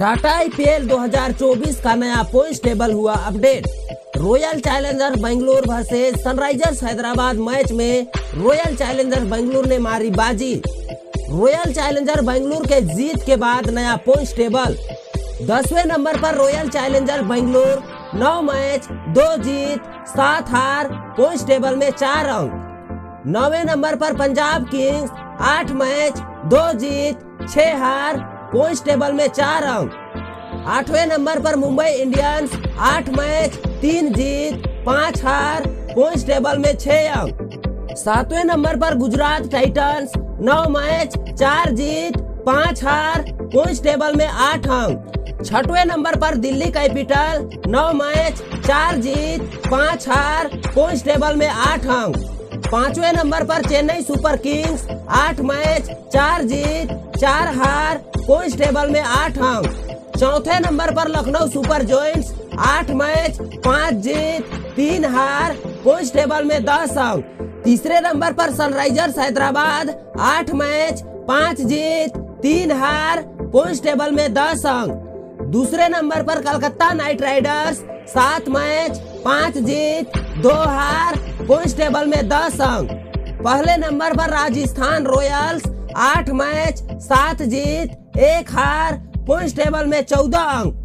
Tata IPL 2024 का नया points table हुआ update. Royal challenger Bengaluru versus Sunrisers Hyderabad match में रॉयल चैलेंजर बेंगलुरु ने मारी बाजी। रॉयल चैलेंजर बेंगलुरु के जीत के बाद नया पॉइंट्स टेबल 10वें नंबर पर रॉयल चैलेंजर बेंगलुरु 9 मैच 2 जीत 7 हार, पॉइंट्स टेबल में 4 अंक। 9वें नंबर पर पंजाब किंग्स 8 मैच 2 जीत 6 हार, पॉइंट्स टेबल में 4 अंक। 8वें नंबर पर मुंबई इंडियंस 8 मैच 3 जीत 5 हार, पॉइंट्स टेबल में 6 अंक। 7वें नंबर पर गुजरात टाइटंस 9 मैच 4 जीत 5 हार, पॉइंट्स टेबल में 8 अंक। 6वें नंबर पर दिल्ली कैपिटल 9 मैच 4 जीत 5 हार, पॉइंट्स टेबल में 8 अंक। 5वें नंबर पर चेन्नई सुपर किंग्स 8 मैच 4 जीत 4 हार, पॉइंट्स टेबल में 8 अंक। 4थे नंबर पर लखनऊ सुपर जॉइंट्स 8 मैच 5 जीत 3 हार, पॉइंट्स टेबल में 10 अंक। 3रे नंबर पर सनराइजर्स हैदराबाद 8 मैच 5 जीत 3 हार, पॉइंट्स टेबल में 10 अंक। 2रे नंबर पर कलकत्ता नाइट राइडर्स 7 मैच 5 जीत 2 हार, पॉइंट्स टेबल में 10 अंक। पहले नंबर पर राजस्थान रॉयल्स 8 मैच 7 जीत 1 हार, पॉइंट्स टेबल में 14 अंक।